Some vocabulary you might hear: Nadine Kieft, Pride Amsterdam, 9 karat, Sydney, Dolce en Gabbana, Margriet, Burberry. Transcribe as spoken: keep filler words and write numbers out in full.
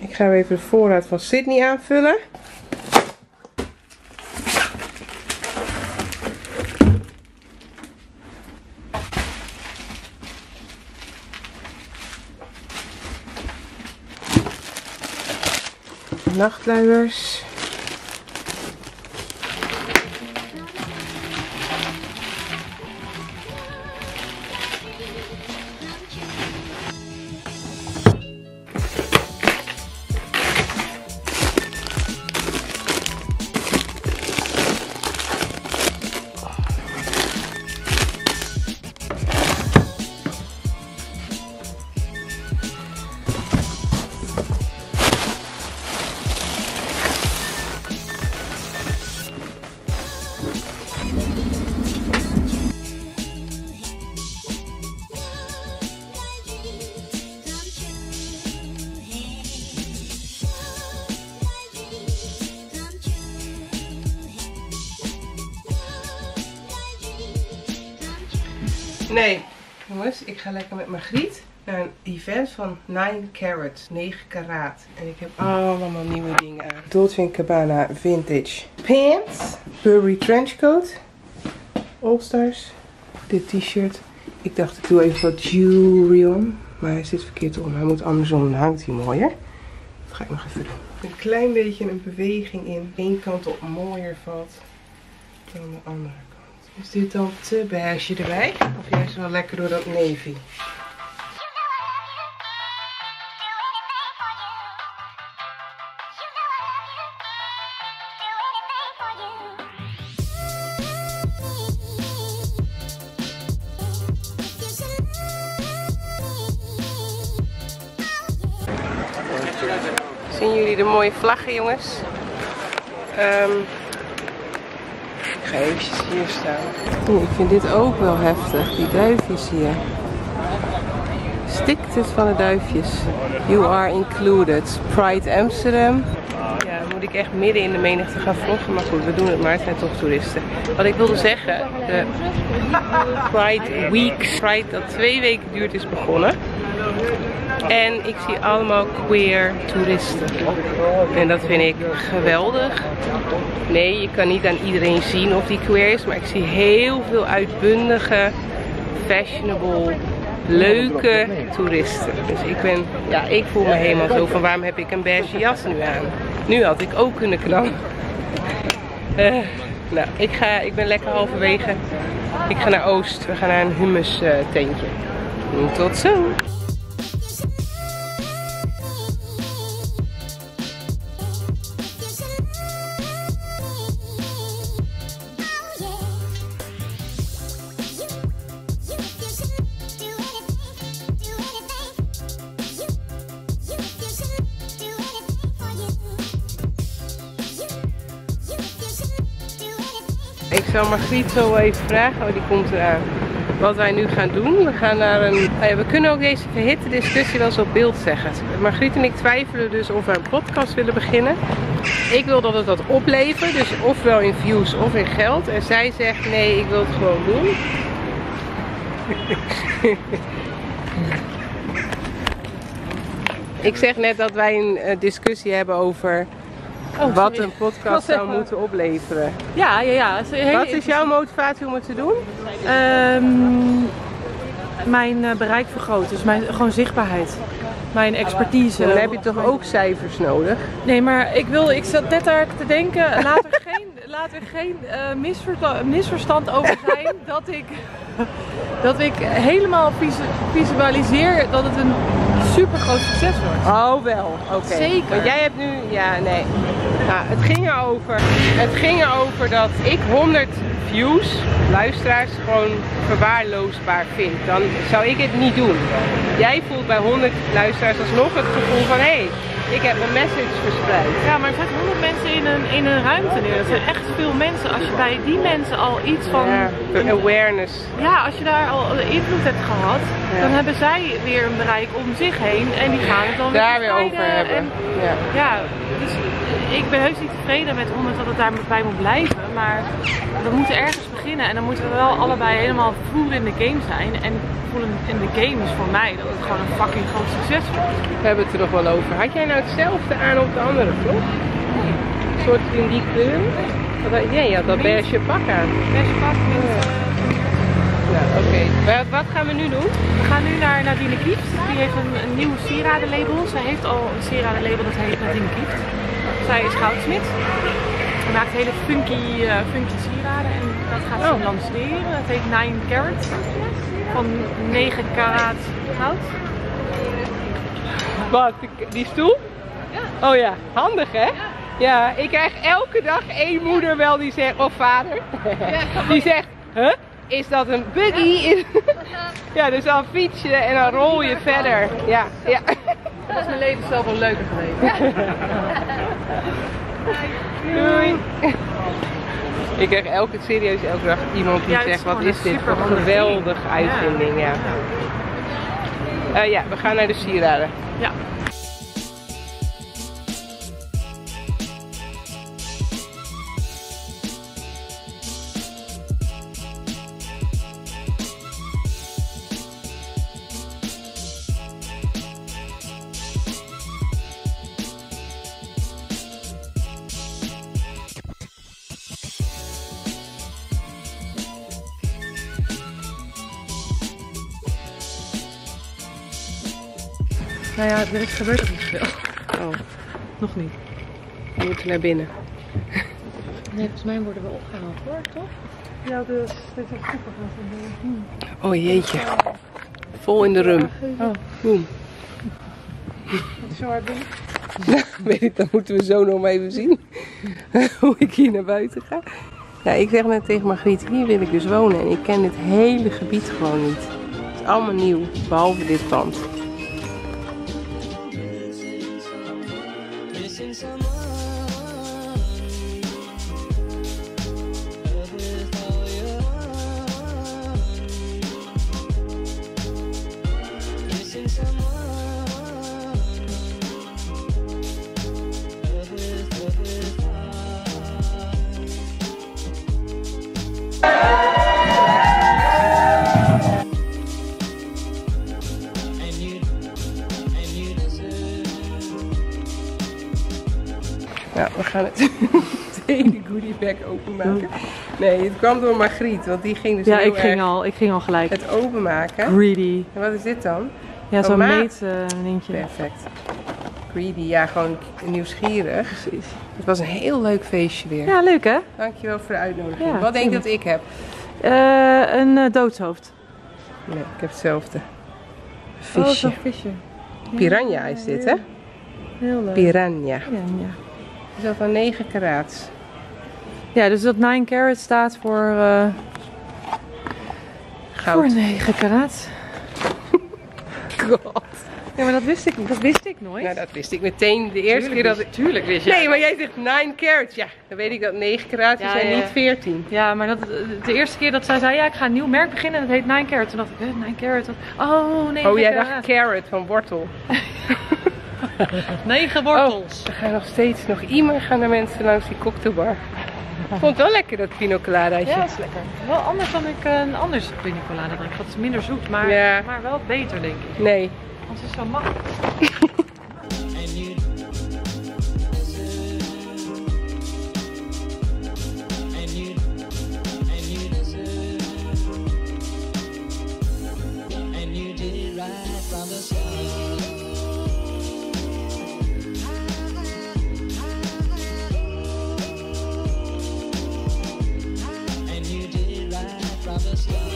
Ik ga even de voorraad van Sydney aanvullen. Nachtluiers. Nee, jongens, ik ga lekker met Margriet naar een event van nine karat, negen karaat. En ik heb allemaal nieuwe dingen aan. Dolce en Gabbana vintage pants, Burberry trenchcoat, All Stars, dit t-shirt. Ik dacht ik doe even wat jewelry om, maar hij zit verkeerd om. Hij moet andersom, hangt hij mooier. Dat ga ik nog even doen. Een klein beetje een beweging in. Eén kant op mooier valt dan de andere kant. Is dit dan te beige erbij? Of juist wel lekker door dat navy? Zien jullie de mooie vlaggen, jongens? Um, Ik ga eventjes hier staan. Oeh, ik vind dit ook wel heftig. Die duifjes hier. Stikt het van de duifjes. You are included. Pride Amsterdam. Ja, dan moet ik echt midden in de menigte gaan vloggen. Maar goed, we doen het maar. Het zijn toch toeristen. Wat ik wilde zeggen. De Pride Week. Pride dat twee weken duurt is begonnen. En ik zie allemaal queer toeristen. En dat vind ik geweldig. Nee, je kan niet aan iedereen zien of die queer is. Maar ik zie heel veel uitbundige, fashionable, leuke toeristen. Dus ik ben, ja, ik voel me helemaal zo van waarom heb ik een beige jas nu aan? Nu had ik ook kunnen knallen. Uh, nou, ik, ga, ik ben lekker halverwege. Ik ga naar Oost. We gaan naar een hummus uh, tentje. Tot zo! Ik zal Margriet zo even vragen, oh die komt eraan, wat wij nu gaan doen. We gaan naar een, oh ja, we kunnen ook deze verhitte discussie wel eens op beeld zeggen. Margriet en ik twijfelen dus of we een podcast willen beginnen. Ik wil dat het wat oplevert, dus ofwel in views of in geld. En zij zegt nee, ik wil het gewoon doen. Ik zeg net dat wij een discussie hebben over... Oh, wat een podcast zou moeten opleveren. Ja, ja, ja. Is wat is jouw motivatie om het te doen? Um, mijn bereik vergroten, dus mijn, gewoon zichtbaarheid. Mijn expertise. Dan heb je toch ook cijfers nodig? Nee, maar ik, wil, ik zat net daar te denken, laat er geen, laat er geen uh, misverstand, misverstand over zijn dat ik, dat ik helemaal visualiseer dat het een super groot succes wordt. Oh wel, oké. Okay. Zeker. Want jij hebt nu, ja nee. Nou, het ging erover, het ging erover dat ik honderd views, luisteraars, gewoon verwaarloosbaar vind. Dan zou ik het niet doen. Jij voelt bij honderd luisteraars alsnog het gevoel van, hé, hey, ik heb een message verspreid. Ja, maar er zijn honderd mensen in een, in een ruimte neer. Dat zijn echt veel mensen. Als je bij die mensen al iets van... Ja, de awareness. Ja, als je daar al invloed hebt gehad, ja, dan hebben zij weer een bereik om zich heen en die gaan het dan daar weer, weer over hebben. En, ja. Ja, Dus ik ben heus niet tevreden met honderd dat het daarbij moet blijven. Maar we moeten ergens beginnen en dan moeten we wel allebei helemaal voelen in de game zijn. En voelen in de game is voor mij dat het gewoon een fucking groot succes wordt. We hebben het er nog wel over. Had jij nou hetzelfde aan op de andere vlog? Nee. Een soort in die kleur? Nee, je had dat beige pak aan. Beige pak met... Ja. Ja, oké. Okay. Wat gaan we nu doen? We gaan nu naar Nadine Kieft. Die heeft een, een nieuw sieradenlabel. Zij heeft al een sieradenlabel dat heet Nadine Kieft. Zij is goudsmid. Ze maakt hele funky, uh, funky sieraden en dat gaat ze oh. lanceren. Het heet nine karat. Van negen karaat goud. Wat? Die stoel? Ja. Oh ja, handig hè? Ja. Ja, ik krijg elke dag één moeder wel die zegt, of vader, die zegt, huh? Is dat een buggy? Ja, ja, dus dan fiets je en dan rol je verder. Ja, ja. Dat is mijn leven zelf wel leuker geweest. Doei. Ik krijg elke, serieus elke dag iemand die ja, zegt, wat is dit voor een geweldige uitvinding. Ja. Ja. Uh, ja, we gaan naar de sieraden. Ja. Nou ja, het werk gebeurt nog niet veel. Oh. Nog niet. We moeten naar binnen. Nee, volgens mij worden we opgehaald hoor, toch? Ja, dus dit is super goed. Oh jeetje. Vol in de rum. Oh. Boom. Zo hard binnen? Nou, weet ik, dat moeten we zo nog even zien. Hoe ik hier naar buiten ga. Ja, ik zeg net tegen Margriet, hier wil ik dus wonen. En ik ken dit hele gebied gewoon niet. Het is allemaal nieuw, behalve dit pand. Nou, we gaan het hele goodie bag openmaken. Nee, het kwam door Margriet, want die ging dus ja, heel ik erg ging al, ik ging al gelijk het openmaken. Greedy. En wat is dit dan? Ja, zo'n meetdingetje. Uh, Perfect. Greedy, ja, gewoon nieuwsgierig. Precies. Het was een heel leuk feestje weer. Ja, leuk hè? Dankjewel voor de uitnodiging. Ja, wat denk je dat ik heb? Uh, een uh, doodshoofd. Nee, ik heb hetzelfde. Visje. Oh, zo'n visje. Piranha is dit hè? Heel leuk. Piranha. Piranha. Is dat van negen karaat? Ja, dus dat nine karat staat voor... Uh, goud. Voor negen karaat. God. Ja, maar dat wist ik, dat wist ik nooit. Nou, dat wist ik meteen de eerste tuurlijk keer dat ik... Tuurlijk wist je. Nee, maar jij zegt nine karat. Ja, dan weet ik dat negen karaat ja, is en ja, niet veertien. Ja, maar dat, de eerste keer dat zij zei, ja, ik ga een nieuw merk beginnen en dat heet nine karat. Toen dacht ik, nine karat. Oh, nee. Oh, jij dacht carrot van wortel. Negen wortels. Oh, er gaan nog steeds nog iemand gaan er mensen langs die cocktailbar. Ik vond het wel lekker dat pina coladaatje. Ja, dat is lekker. Wel anders dan ik een ander pina colada drink. Dat is minder zoet, maar, ja, maar wel beter denk ik. Nee. Want het is zo makkelijk. Let's go.